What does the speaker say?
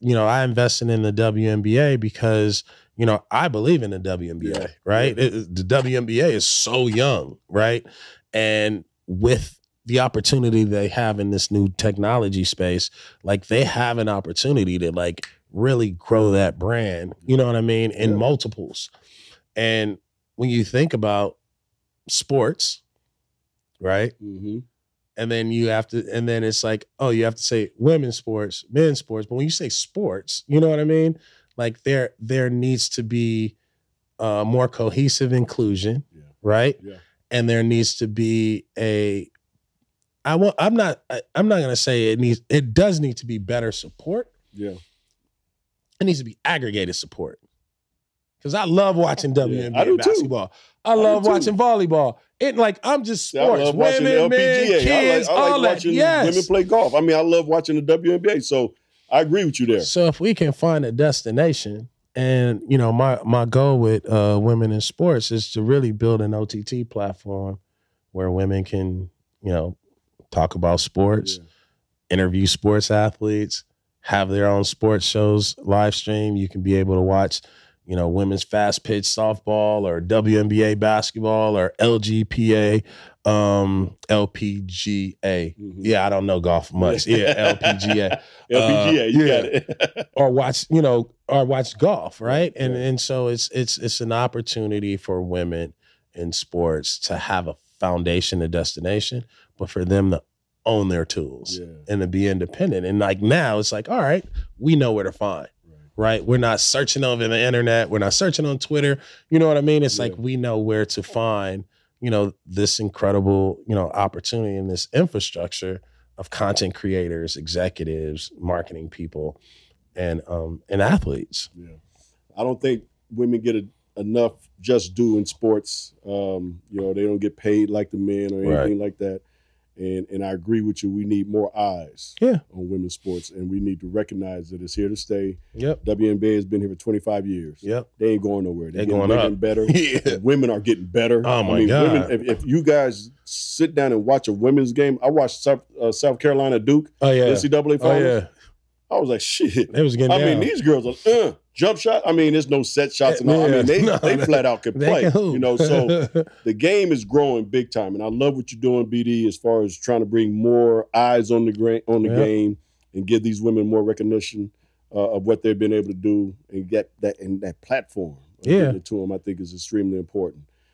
you know, I invested in the WNBA because, you know, I believe in the WNBA, right? The WNBA is so young, right? And with the opportunity they have in this new technology space, like they have an opportunity to like really grow that brand, you know what I mean, in multiples. And when you think about sports, right? And then you have to, and then it's like, oh, you have to say women's sports, men's sports. But when you say sports, you know what I mean? Like there needs to be more cohesive inclusion, right? And there needs to be a, I'm not gonna say it does need to be better support. Yeah. It needs to be aggregated support. Because I love watching WNBA basketball. I love watching volleyball. It like I'm just sports. I love watching women, the LPGA. Men, kids, I like watching women play golf. I mean, I love watching the WNBA. So I agree with you there. So if we can find a destination, and you know, my goal with women in sports is to really build an OTT platform where women can, you know, talk about sports, interview sports athletes, have their own sports shows, live stream. You can be able to watch, you know, women's fast pitch softball or WNBA basketball or LPGA. Yeah, I don't know golf much. Yeah, LPGA. LPGA, you got it. Or watch, you know, or watch golf, right? And so it's an opportunity for women in sports to have a foundation, a destination, but for them to own their tools and to be independent. And like now it's like, all right, we know where to find. Right? We're not searching over the internet. We're not searching on Twitter. You know what I mean? It's like we know where to find, you know, this incredible, you know, opportunity and this infrastructure of content creators, executives, marketing people, and athletes. Yeah. I don't think women get enough just due in sports. You know, they don't get paid like the men or anything like that. And I agree with you. We need more eyes on women's sports, and we need to recognize that it's here to stay. WNBA has been here for 25 years. They ain't going nowhere. They're going up. Better. Women are getting better. Oh my God! Women, if you guys sit down and watch a women's game, I watched South Carolina Duke. NCAA finals. I was like, shit. They was getting down. I mean, these girls are jump shot. I mean, there's no set shots and all. I mean, they flat out can play. You know, so the game is growing big time. And I love what you're doing, BD, as far as trying to bring more eyes on the game and give these women more recognition of what they've been able to do and get that platform to them. I think is extremely important.